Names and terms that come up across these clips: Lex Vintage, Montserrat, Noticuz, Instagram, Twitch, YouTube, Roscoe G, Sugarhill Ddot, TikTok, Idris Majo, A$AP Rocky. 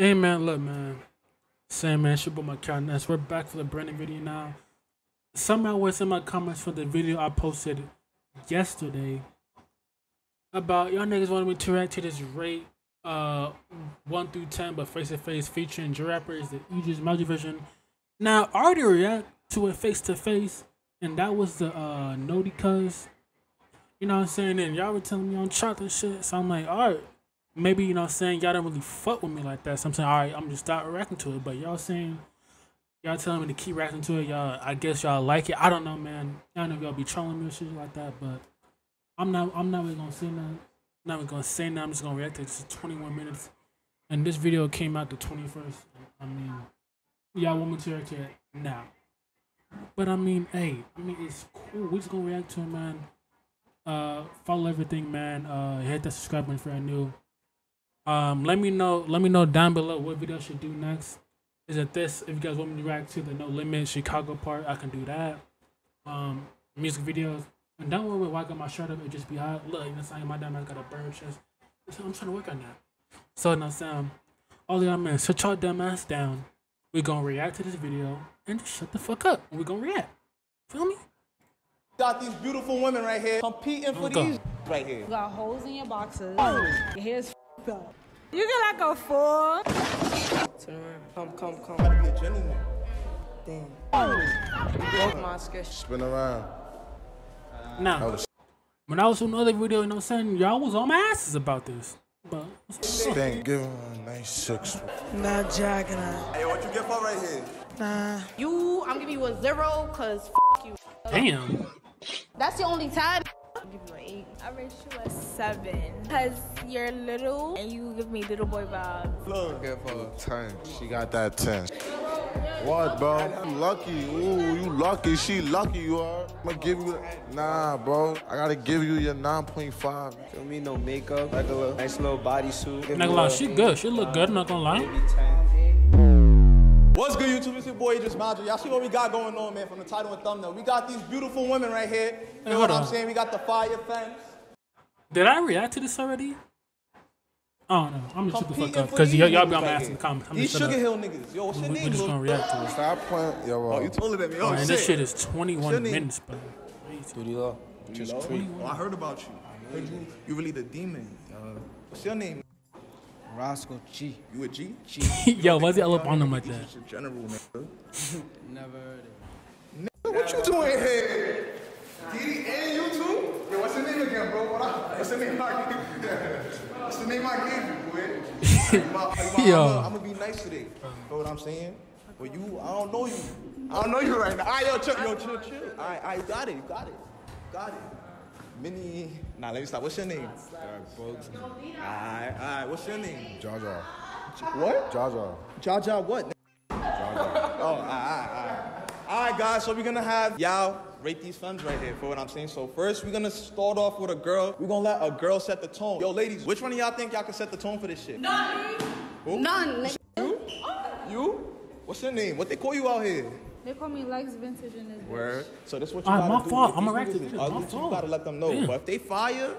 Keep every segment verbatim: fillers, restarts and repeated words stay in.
Hey man, look man, Sam man, should put my countenance. We're back for the brand new video now. Someone was in my comments for the video I posted yesterday about y'all niggas wanted me to react to this rate uh one through ten, but face to face featuring J-Rapper, the Idris Majo version. Now I already react to it face to face, and that was the uh Noti Cuz. You know what I'm saying? And y'all were telling me on chocolate shit, so I'm like, all right. Maybe, you know what I'm saying, y'all don't really fuck with me like that. So I'm saying, all right, I'm just stop reacting to it. But y'all saying, y'all telling me to keep reacting to it. Y'all, I guess y'all like it. I don't know, man. Y'all know y'all be trolling me or shit like that. But I'm not, I'm not really gonna say nothing. Not even gonna say nothing. I'm just gonna react to it. It's twenty-one minutes, and this video came out the twenty-first. I mean, y'all want me to react to it now? But I mean, hey, I mean, it's cool. We just gonna react to it, man. Uh, follow everything, man. Uh, hit that subscribe button if you're new. Um, let me know, let me know down below what video I should do next. Is it this? If you guys want me to react to the No Limit Chicago part, I can do that. Um, music videos. And don't worry about why I got my shirt up, it just be hot. Look, you know what I'm saying? My damn man got a bird chest. So I'm trying to work on that. So, you know what I'm saying? All y'all man, sit y'all dumb ass down. We're gonna react to this video and just shut the fuck up. We're gonna react. Feel me? Got these beautiful women right here competing for these right here. You got holes in your boxes. Oh. Your hair's up. You get like a four. Turn around. Come, come, come. I gotta be a gentleman. Damn. Oh. Spin around. Now, when I was doing another video, you know what I'm saying? Y'all was on my asses about this. But. Stink. Give him a nice six. Not jogging out. Hey, what you get for right here? Nah. You, I'm giving you a zero, cause f you. Damn. That's the only time. Give you an eight. I rate you a seven. Cause you're little and you give me little boy vibes. Look at her. Ten. She got that ten. What, bro? I'm lucky. Ooh, you lucky. She lucky. You are. I'ma give you. Nah, bro. I gotta give you your nine point five. Feel me? No makeup. Like a little, nice little bodysuit. Not gonna lie, she good. She look good. Not gonna lie. What's good, YouTube? It's your boy Idris Majo. Y'all see what we got going on, man, from the title and thumbnail. We got these beautiful women right here. You know what I'm saying? We got the fire fans. Did I react to this already? Oh, no. I'm gonna shut the fuck up. Because y'all be on my ass in the comments. These Sugarhill niggas. Yo, what's your name? We're just gonna react to it. Stop playing. Yo, oh, you totally at me. Oh, shit. This shit is twenty-one minutes, bro. Dude, you love. Just tweet. Oh, I heard about you. I heard you. You really the demon. What's your name? Roscoe G. You a G? G. Yo, why's he all up on him like that? General, nigga. Never heard it. Nigga, what you doing here? D D and you too? Yo, what's your name again, bro? What I, what's your name I gave you? What's the name I gave you, boy? my, my, yo. I'm going to be nice today. You know what I'm saying? But you, I don't know you. I don't know you right now. All right, yo, chill, yo, chill, chill. All right, all right, you got it, you got it. You got it. Mini. Nah, let me stop. What's your name? Alright, alright, what's your name? Jaja. What? Jaja. Jaja what? Jaja. Oh, alright, alright, alright. Alright, guys, so we're gonna have y'all rate these films right here for what I'm saying. So first, we're gonna start off with a girl. We're gonna let a girl set the tone. Yo, ladies, which one of y'all think y'all can set the tone for this shit? None. Who? None. You? You? What's your name? What they call you out here? They call me Lex Vintage in this word. So that's what you gotta do. Fault. I'm arrested. You gotta let them know. Damn. But if they fire, feel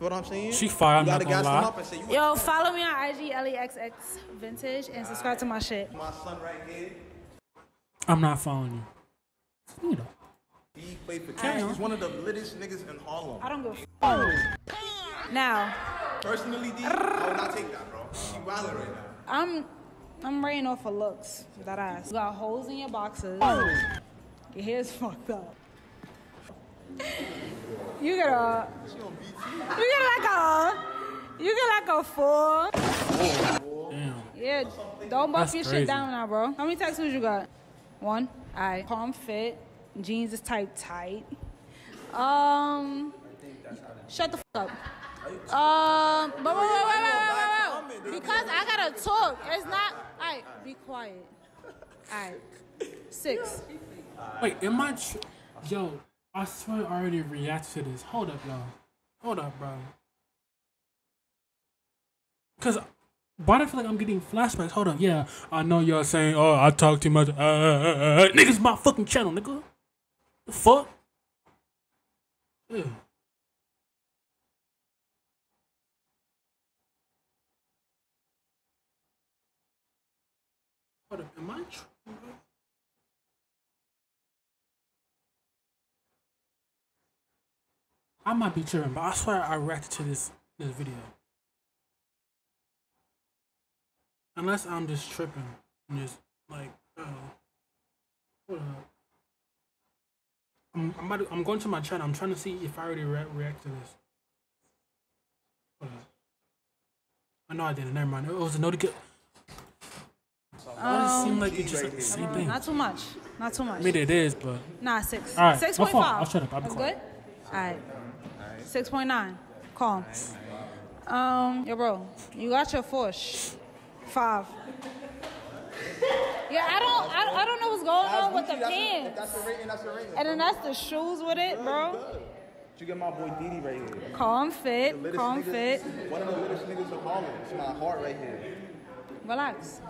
what I'm saying? She fired. You gotta gas them up and say you. Yo, follow me on I G L E X X Vintage and subscribe right to my shit. My son right here. I'm not following you. You know. He played for Cash. He's one of the littest niggas in Harlem. I don't go. Oh. Now. Personally, D, I would not take that, bro. She wildin' right now. I'm. I'm rain off of looks with that ass. You got holes in your boxes. Oh. Your hair's fucked up. You get a. You get like a. You get like a four. Oh. Damn. Yeah, don't buff your shit down now, bro. How many tattoos you got? One. All right. Palm fit. Jeans is tight, tight. Um. Shut the fuck up. Um. But wait, wait, wait, wait, wait. Because I gotta talk. It's not. All right, be quiet. All right, six. Wait, am I? Tr Yo, I swear I already reacted to this. Hold up, y'all. Hold up, bro. Cause, why do I feel like I'm getting flashbacks? Hold up, yeah. I know y'all saying, oh, I talk too much. Uh, uh, uh, uh. Niggas, my fucking channel, nigga. The fuck. Yeah. Hold up, am I true? I might be tripping, but I swear I reacted to this this video. Unless I'm just tripping, I'm just like, oh, hold up. I'm I'm, about to, I'm going to my channel. I'm trying to see if I already re react to this. Hold up. I know I didn't. Never mind. It was a no to get. Um, it seemed like it's just like the same thing. Not too much. Not too much. I mean, it is, but. Nah, six. All right. Six point five. I'll shut up. I'll be quiet. That's good. Alright, six point nine, calm. Um, yo bro, you got your force. Five. Yeah, I don't, I don't, I don't know what's going on with the pants. That's the rating, that's the rating. And then that's the shoes with it, bro. You get my boy Didi right here. Calm fit, calm fit. One of the littest niggas of Harlem. It's my heart right here. Relax.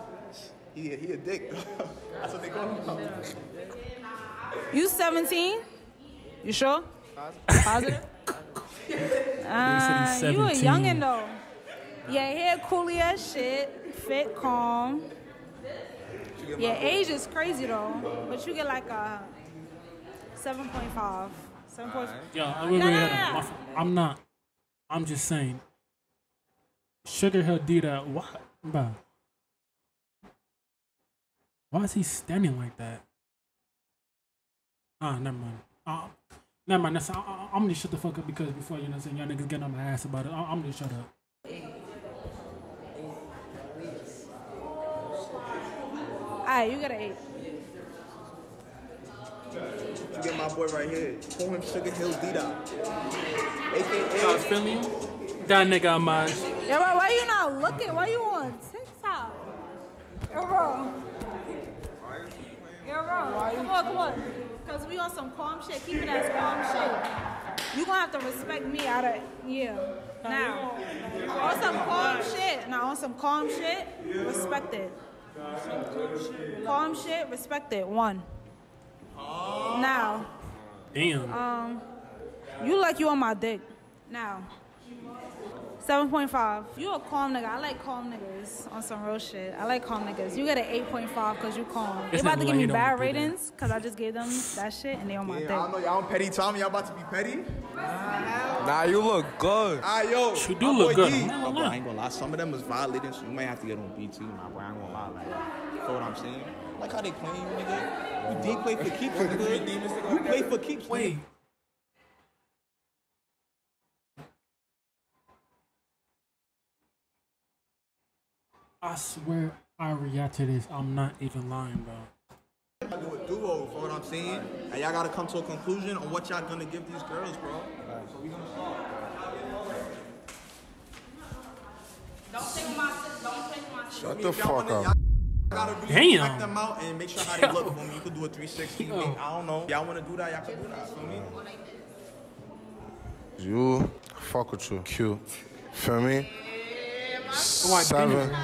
He, he a dick. That's what they call him. You seventeen? You sure? Positive? uh, you a youngin' though. Yeah, hair coolie as shit. Fit, calm. Yeah, age is crazy though. But you get like a seven point five. seven point five. Yeah, I mean, nah, wait, nah, nah. I'm not. I'm just saying. Sugarhill Ddot, why? Bro. Why is he standing like that? Ah, never mind. Ah. Uh, Never mind, that's, I, I, I'm gonna shut the fuck up because before, you know what I'm saying, y'all niggas getting on my ass about it. I, I'm gonna shut up. Alright, you got an eight. You get my boy right here. Call him Sugarhill Ddot. A K A Philly. That nigga mine. Yo, bro, why you not looking? Why you on TikTok? Yo, bro. Yo, bro. Come on, come on. Because we on some calm shit. Keep it as calm shit. You're going to have to respect me out of, yeah. Now, on some calm shit. Now, on some calm shit, respect it. Calm shit, respect it. One. Now. Damn. Um, you like you on my dick. Now. seven point five. You a calm nigga. I like calm niggas on some real shit. I like calm niggas. You get an eight point five because you calm. It's they about to give me bad ratings because I just gave them that shit and they on my yeah, thing. I know y'all petty, Tommy. Y'all about to be petty? Nah, nah, you look good. Ah, yo. You do look good. Nah, bro, I ain't gonna lie. Some of them was violating, so you might have to get on B T. Nah, bro, I ain't gonna lie. Like, you know what I'm saying? Like how they playing you, nigga. You did play for keeps, nigga. You play for keeps, wait. I swear I react to this. I'm not even lying, bro. I do a duo for what I'm saying. And y'all gotta come to a conclusion on what y'all gonna give these girls, bro. Right. So we gonna start. Don't take my don't take my shut the fuck up. Gotta really check them out and make sure how they look for me. You could do a three sixty. I don't know. Y'all wanna do that, y'all can do that for me. You fuck with you. Cute. Feel me? Seven,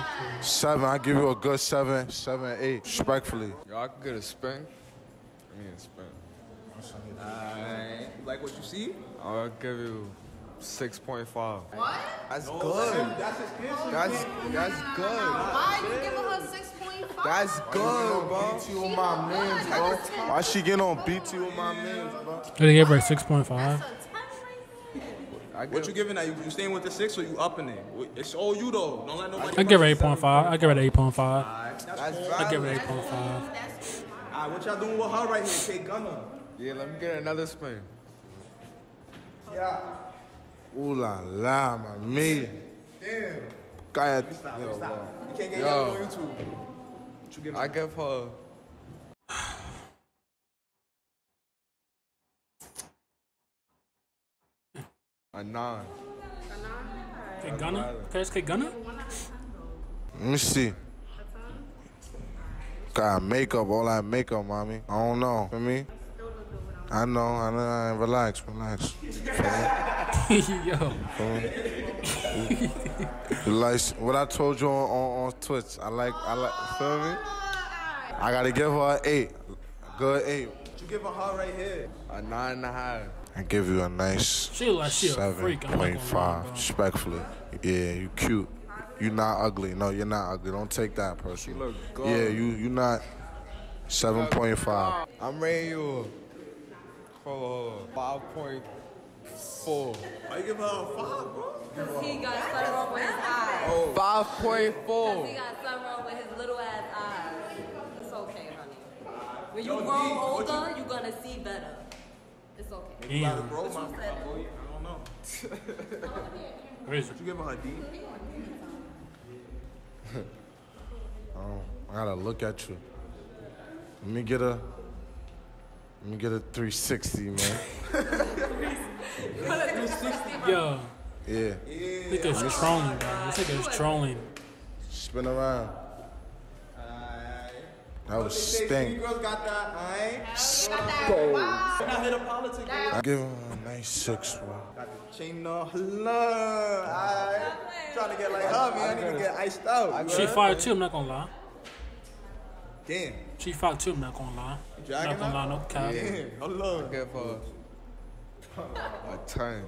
seven. I give you a good seven, seven, eight. Respectfully. Y'all can get a spank. I mean, a spank. Alright. Like what you see? I'll give you six point five. What? That's no, good. That's that's, that's good. Why are you giving her six point five? That's good, bro. Beat you on my man, bro. Why she get on beat you on my man, bro? Did he give her six point five? What you giving that? You, you staying with the six or you upping it? It's all you though. Don't let nobody. I give her eight point five. I give her eight point five. I give her eight point five. Alright, what y'all doing with her right here? K Gunner. Yeah, let me get another spin. Yeah. Ooh la la, my man. Damn. God. You stop, yo, stop. You can't get y'all on YouTube. What you giving? I give her. A nine. A nine? Gunna? Can I just get Gunna? Let me see. Got makeup, all that makeup, mommy. I don't know. For me? I know, I know. I relax, relax. Yo. Like what I told you on, on, on Twitch. I like, I like, feel me? I gotta give her an eight. A good eight. You give her her right here. A nine and a half. I give you a nice seven point five, respectfully. Yeah, you cute. you're not ugly. No, you're not ugly. Don't take that person. She look good. Yeah, you you not seven point five. I'm rating you for five point four. Why you give her a five, bro? Because he got something wrong with his eyes. Oh. Five point four. Because he got something wrong with his little ass eyes. It's okay, honey. When you grow older, you, you're gonna see better. It's okay. You gotta grow, my friend. I don't know. Did you give her a D? um, I gotta look at you. Let me get a. Let me get a three sixty, man. three sixty, yo. Yeah. Yeah. This nigga's trolling, bro. This nigga's trolling. Spin around. That was stink. You girls got that, alright? Stole. I give him a nice six, bro. Got the chain on her lung, alright? Trying to get like her, man. I need to get iced out. She fired too, I'm not gonna lie. Damn. She fired too, I'm not gonna lie. I'm not gonna lie, no cap. Yeah, hold on. Good for a ten.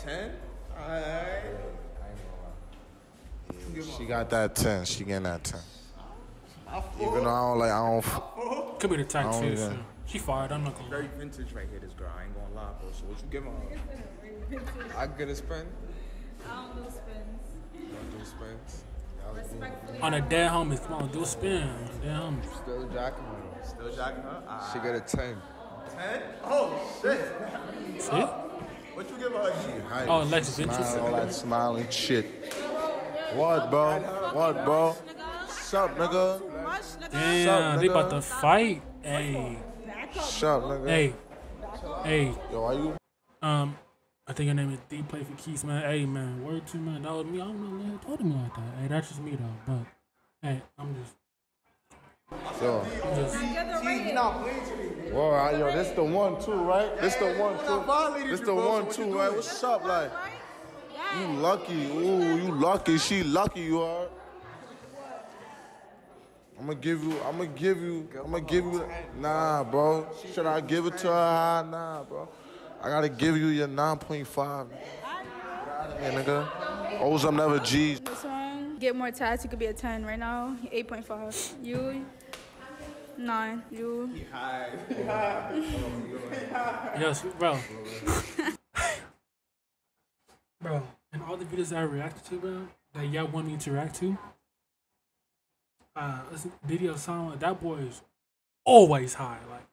ten? Alright. She got that ten. She getting that ten. Even though I don't like, I don't. F Could be the tax too. So. She fired. I'm not gonna. Very vintage right here, this girl. I ain't gonna lie, bro. So what you give her? I get a spin. I don't do spins. You don't do spins. Respectfully. On a dead homies, come on, do a spin. Damn. Still jacking her. Still jacking her. Right. She got a ten. Ten? Oh shit. See? What you give her? Oh, Lex Vintage. All that smiling shit. What, bro? What, bro? What's up, nigga? Damn, they about to fight. Hey. Shut up, nigga. Hey. Hey. Yo, are you? Um, I think your name is D. Play for Keys, man. Hey, man. Word to man. That was me. I don't know who told me like that. Hey, that's just me, though. But, hey, I'm just. Yo. Whoa, yo, this the one, too, right? This the one, too. This the one, too, right? What's up, like? You lucky. Ooh, you lucky. She lucky, you are. I'm gonna give you, I'm gonna give you, I'm gonna give you, nah, bro. Should I give it to her? Nah, bro. I gotta give you your nine point five. Hey, nigga. O's, I'm never G's. This one, get more tats, you could be a ten. Right now, eight point five. You, nine. You. Yes, bro. Bro, and all the videos that I reacted to, bro, that y'all want me to react to, Uh, video sound like that boy is always high. Like,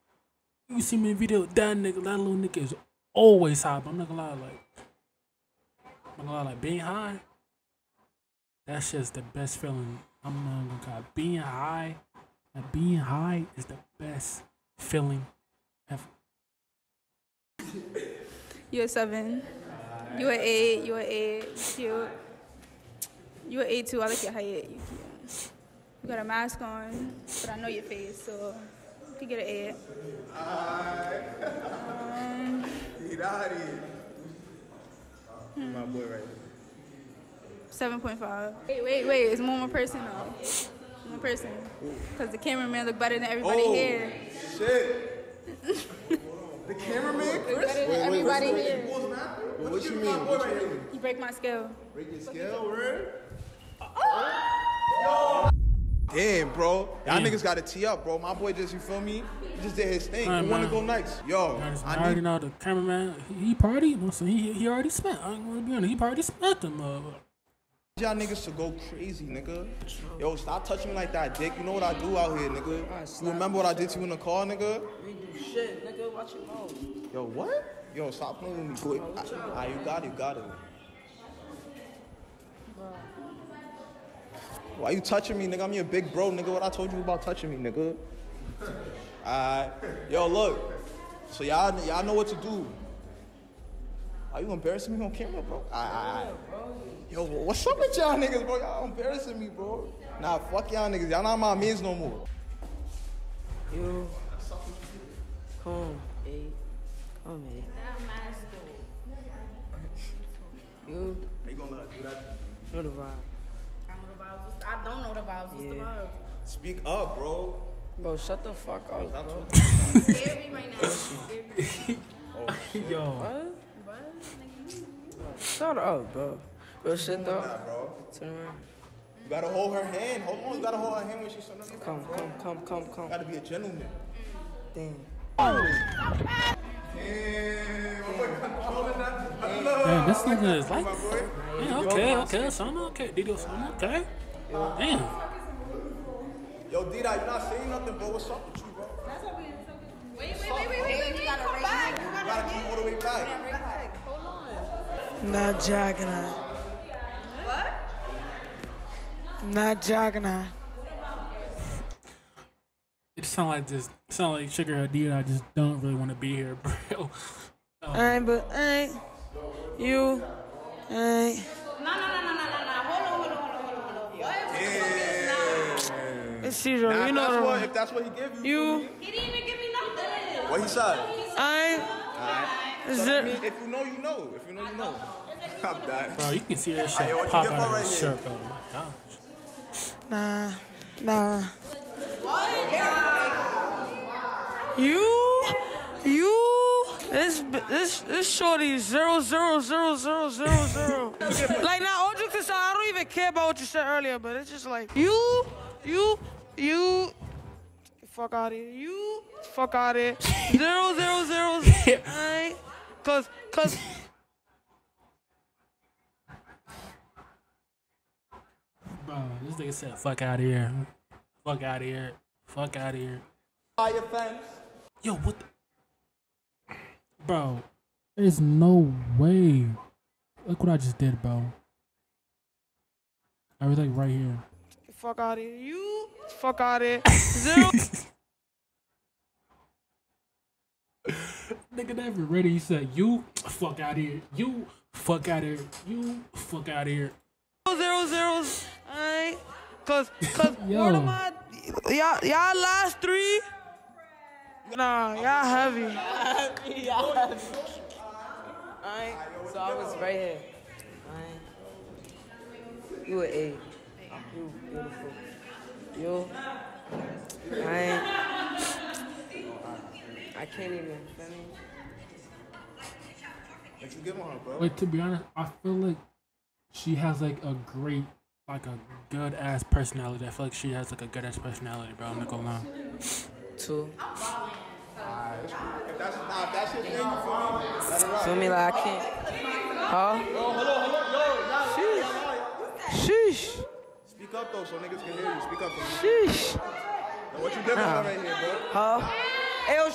you see me in video, that nigga, that little nigga is always high. But I'm not gonna lie, like, I'm not gonna lie, like, being high, that's just the best feeling. I'm not gonna lie, being high, like, being high is the best feeling ever. You're a seven. You're an eight. You're an eight. You're, you're an eight too. I like your height. You're cute. You got a mask on, but I know your face, so you get an eight. Um, hmm. My boy right there. seven point five. Wait, wait, wait. It's one more person, though. One person. Because the cameraman look better than everybody oh, here. Shit. The cameraman? Look better than wait, everybody wait, here. What, what, what you mean? What you mean? You break my scale. Break your scale, word? Oh. Yo. Damn, bro. Y'all niggas got to tee up, bro. My boy just, you feel me? He just did his thing. Right, you want to go nice. Yo. I, just, I, I already know the cameraman. He, he party. So he, he already spent. I ain't going to be honest. He already spent them. Uh, Y'all niggas to go crazy, nigga. Yo, stop touching me like that, dick. You know what I do out here, nigga. You remember what I did to you in the car, nigga? You do shit, nigga. Watch your mouth. Yo, what? Yo, stop playing with me, boy. Ah, you got it. You got it. Why you touching me, nigga? I'm your big bro, nigga. What I told you about touching me, nigga? Alright. Yo, look. So y'all y'all know what to do. Are you embarrassing me on camera, bro? Alright. Yo, what's up with y'all niggas, bro? Y'all embarrassing me, bro. Nah, fuck y'all niggas. Y'all not my means no more. You. Come, eight. Come, eight. You. Are you gonna let her do that? Know the vibe. I don't know the vibes. What's yeah. the vibe? Speak up, bro. Bro, shut the fuck up, bro. You scared me right now. You scared me. Oh, shit. Yo. What? What? Shut up, bro. Bro, shut up. Turn around. You gotta hold her hand. Hold on, you gotta hold her hand when she's so nervous. Come, come, come, come, come. You gotta be a gentleman. Damn. Oh. Damn, my boy controlling that. Damn, this nigga is like, yeah, okay, okay, so I'm okay. Did you so I'm okay? Damn. Yo, Dida, you're not saying nothing, bro. What's up with you, bro? That's what we did. Wait, wait, wait, wait, wait, wait. You gotta come back. You gotta come all the way back. Hold on. Not jogging out. What? Not jogging out. It sound like this. Sound like Sugarhill Ddot. I just don't really want to be here, bro. All right, but all right, you, all right. No, no, no, no, no, no, no. Hold on, hold on, hold on, hold on. What? Yeah. It's Cesar. Nah, you know that's what, if that's what he gave you. You. He didn't even give me nothing. What he said? All right. All right. So that means if you know, you know. If you know, you know. Cop that. Bro, you can see that shit right, pop out right of his shirt, bro. My gosh. Nah, nah. You, you, this, this, this shorty is zero, zero, zero, zero, zero, zero. Like, now, all jokes aside, I don't even care about what you said earlier, but it's just like, you, you, you, fuck out of here, you, fuck out of here, zero, zero, zero, zero, right? Cause, cause. Bro, this nigga said, fuck out of here. Fuck out of here. Fuck out of here. Fire fence. Yo, what the? Bro, there's no way. Look what I just did, bro. Everything right here. Fuck out of here. You. Fuck out of here. Zero. Nigga never ready. He said, you. Fuck out of here. You. Fuck out of here. You. Fuck out of here. Zero, zero, zeros. All right. Cause, cause, what am I? Y'all, y'all last three? Nah, y'all heavy. Y'all heavy, y'all heavy. All right, so I was right here. All right. You were eight. You beautiful. You. All right. I can't even finish. You give on her, bro. Like, to be honest, I feel like she has, like, a great... like a good ass personality. I feel like she has like a good ass personality, bro. I'm not gonna lie. Two. Feel me like I can't. Huh? Sheesh. Sheesh. Speak up though, so niggas can hear you. Speak up. Sheesh. What you doing right here, bro? Huh? L.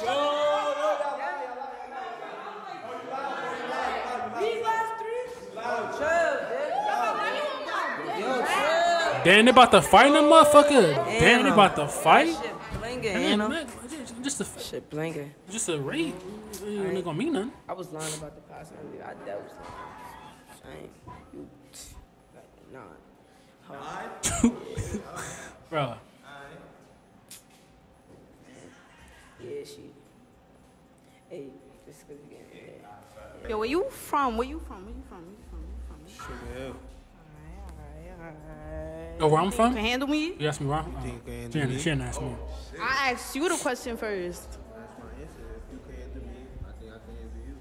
Damn, they about to fight in the motherfucker. Damn, Damn they about to fight. Shit blinging, you know? Just a shit blinging. Just a raid. It ain't gonna mean nothing. I was lying about the possibility. I that was. I ain't. You. Nah. Huh? Bro. Yeah, she. Hey, just cause you get. Yo, where you from? Where you from? Where you from? Where you from? Where you from? Oh, where I'm from? You can handle me? You asked me where I'm from? Uh, she didn't, she didn't ask me. I asked you the question first.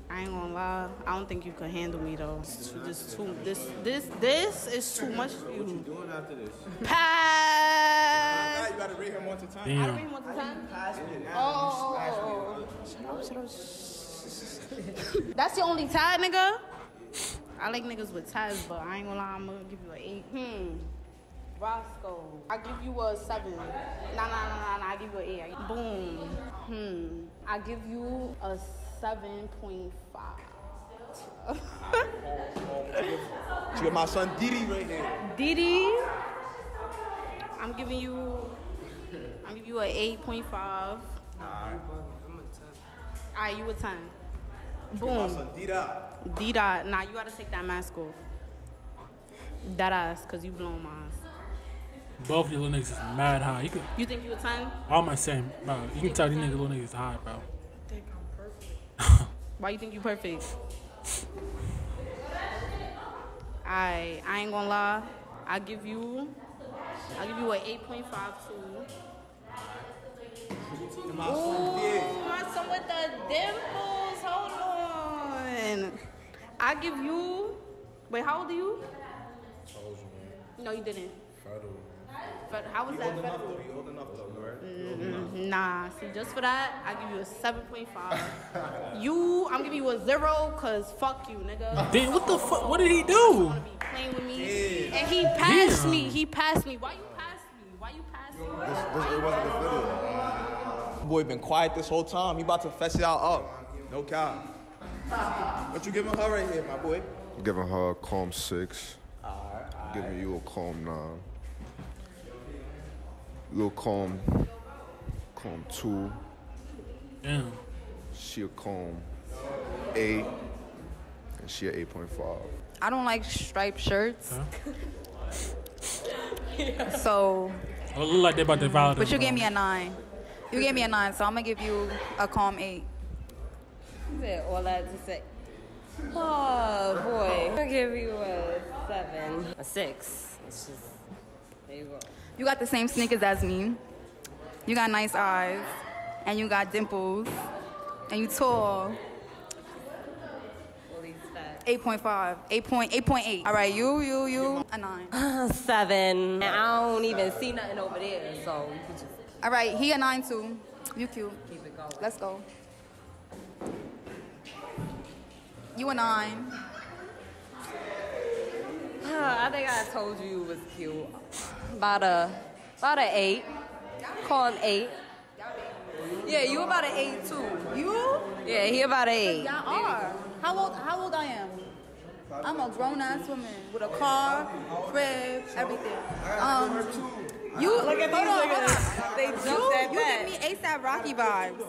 I ain't gonna lie. I don't think you can handle me, though. It's just too, this, this, this is too much for you. What you doing after this? Pass! You gotta read him one time. I gotta read him one time? Oh, that's the only tie, nigga? I like niggas with ties, but I ain't gonna lie, I'm gonna give you an eight. Hmm. Roscoe. I give you a seven. Nah, nah, nah, nah, nah. I give you an eight. Boom. Hmm. I give you a seven point five. You got my son Didi right there. Didi. I'm giving you, I'm giving you an eight point five. All right. I'm a ten. All right, you a ten. Boom. D-Dot. D-Dot. Nah, you gotta take that mask off. That ass, because you blown my ass. Both of you little niggas is mad high. You, could, you think you a ten? All my same, bro. You, you can tell these niggas little niggas high, bro. I think I'm perfect. Why you think you perfect? I I ain't gonna lie. I give you, I give you an eight point five two. Ooh, my son with the dimples. Hold on. I give you, wait, how old are you? I told you, man. No, you didn't. Federal, man. But how was that federal? You old enough though, right? Mm, nah, see, just for that, I give you a seven point five. You, I'm giving you a zero, cause fuck you, nigga. Dude, what the fuck? What did he do? You wanna be playing with me? Yeah. And he passed Damn. me. He passed me. Why you passed me? Why you passed me? This, this, it wasn't the video. Boy, been quiet this whole time. He about to fess y'all up. No cap. What you giving her right here, my boy? I'm giving her a calm six. Right, I'm giving right. you a calm nine. A little calm, calm two. Damn. She a calm eight, and she a eight point five. I don't like striped shirts. Huh? So. I look like they about to violate. But you gave me a nine. You gave me a nine, so I'm gonna give you a calm eight. That's it. All that to say. Oh boy, I'll give you a seven, a six. It's just, there you go. You got the same sneakers as me. You got nice eyes, and you got dimples, and you tall. eight point five, eight point eight. All right, you, you, you, a nine. seven. I don't even see nothing over there, so. Just... All right, he a nine too. You cute. Keep it going. Let's go. You a nine. I think I told you you was cute. About a, about an eight. Call him eight. Yeah, you about an eight too. You? Yeah, he about an eight. Y'all are. How old? How old I am? I'm a grown ass woman with a car, crib, everything. Um, you look at these niggas. They jumped that back. You give me A$AP Rocky vibes.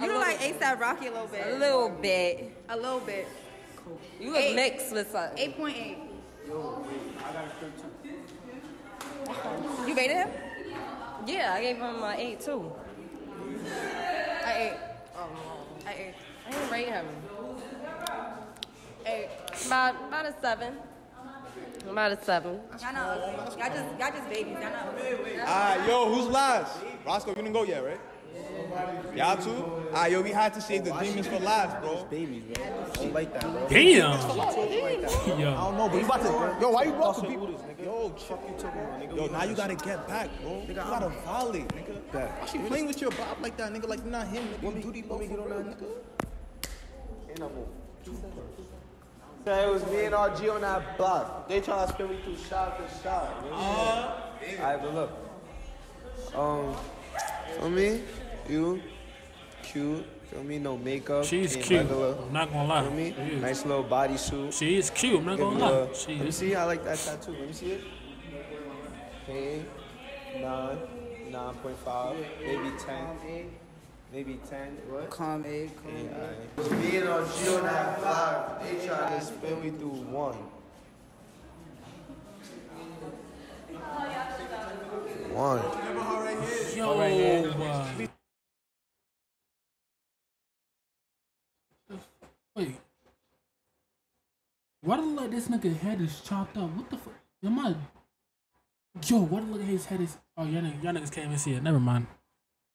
You look like A$AP Rocky a little bit. A little bit. A little bit. Cool. You look mixed with something. eight point eight. Yo, I got a crib too. You rated him? Yeah, I gave him an eight too. I ate. Oh, I ate. I didn't rate him. eight. About, about a seven. About a seven. Y'all not ugly. Y'all just, y'all just babies. Y'all not ugly. All right, yo, who's last? Roscoe, you didn't go yet, right? Y'all too? Alright, yo, we had to save the demons for lives, bro. Babies, bro. I don't like that, bro. Damn. I don't know, but you about to. Yo, why you walking people? Yo, fuck you, took me. Yo, now you gotta get back, bro. You gotta volley, nigga. Why she playing with your bob like that, nigga? Like you're not him, nigga. What do you want me to get on that, nigga? It was me and R G on that block. They trying to spin me through shot for shot. Alright, but look. Um, for me. You, cute, feel me? No makeup. She's cute. Regular, I'm not gonna lie. Feel me? Nice little bodysuit. She is cute. I'm not gonna lie. A, she let me is. See. I like that tattoo. Let me see it. Okay, nine, nine point five, maybe ten, maybe ten. What? Calm eight. Calm eight. Right. Me and on G on that five. They trying to spin me through one. One. Yo. Right here. Wait, why do you look like this nigga head is chopped up? What the fuck? Am I? Yo, why do you look like his head is? Oh, y'all niggas, niggas can't even see it. Never mind.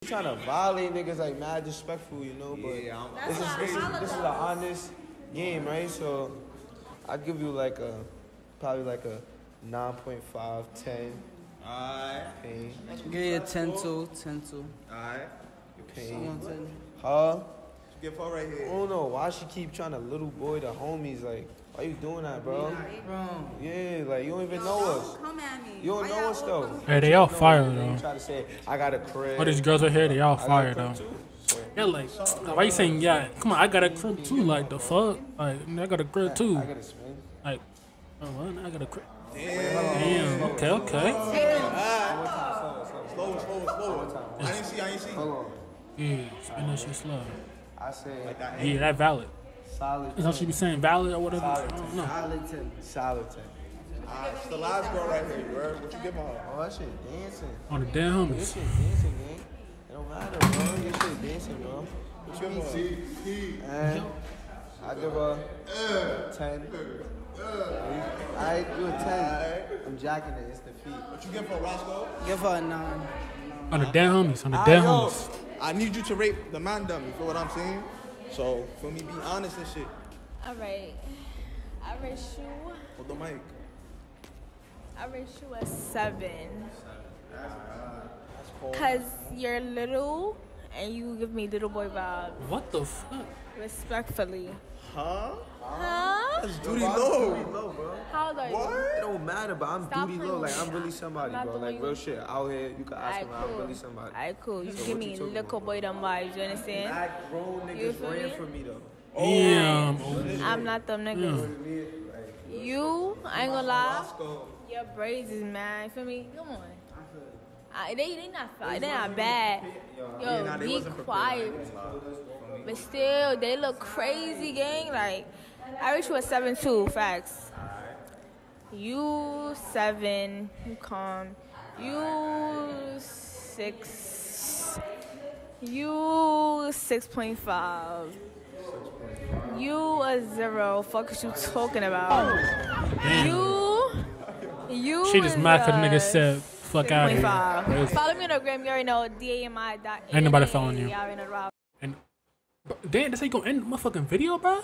You trying to violate niggas like mad disrespectful, you know? But yeah, this is this is this is an honest game, right? So I'd give you like a probably like a nine point five, ten. Alright. Give you a ten two, ten two. Alright. You paying? Huh? Give her right here. I don't know why she keep trying to little boy the homies. Like, why you doing that, bro? Yeah, like you don't even know us. Come at me. You don't know us though. Hey, they all fire though. Try to say, I got a crib. All these girls are here. They all fire though. Yeah, like, why you saying yeah? Come on, I got a crib too. Like the fuck? Like, I got a crib too. Like, oh what? I got a crib. Damn. Okay, okay. Slow, slow, slow. I didn't see. I didn't see. Hold on. Yeah, spin that shit slow. I said, like that yeah, that valid. Solid. That's how she be saying, valid or whatever. Solid ten. Solid ten. Solid ten. All right, it's the live girl right here, bro. What you give on? Oh, that shit dancing. On the damn homies. That shit dancing, gang. It don't matter, bro. That shit dancing, bro. What you give on? I give her uh, ten. Uh, I do a ten. Right. I'm jacking it. It's the feet. What you give for Roscoe? Give her a nine. On the damn homies. On the damn homies. I need you to rape the man dumb, you feel what I'm saying? So, for me, be honest and shit. All right. I rate you. Hold the mic. I rate you a seven. That's cold. Cause you're little and you give me little boy vibes. What the fuck? Respectfully. Huh? Huh? That's duty low. Duty low, bro. How old are you? What? It don't matter, but I'm Stop duty low. Like, I'm really somebody, bro. Like, real shit. Out here, you can ask me, cool. I'm really somebody. All right, cool. You so give me little boy them vibes, you understand? Black grown niggas ran for me, though. Oh, damn. Yeah. I'm not them niggas. Yeah. You, I ain't gonna lie. Your braids is mad. You feel me? Come on. I, they they not they not bad. Yo, yeah, be quiet. But still, they look crazy, gang. Like, I reached you a seven two. Facts. You seven. You calm. You six. You six point five. You a zero. Fuck is you talking about? You. You. She just mocked a nigga said. Fuck out of here. Follow me on Instagram. You already know. D A M I dot Ain't nobody following you. And damn, this ain't gonna end my fucking video, bro.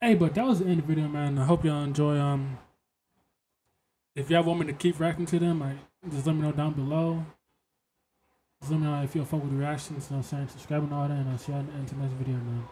Hey, but that was the end of the video, man. I hope y'all enjoy. Um, if y'all want me to keep reacting to them, like, just let me know down below. Just let me know if y'all fuck with the reactions. You know what I'm saying? Subscribe and all that. And I'll see y'all in the next video, man.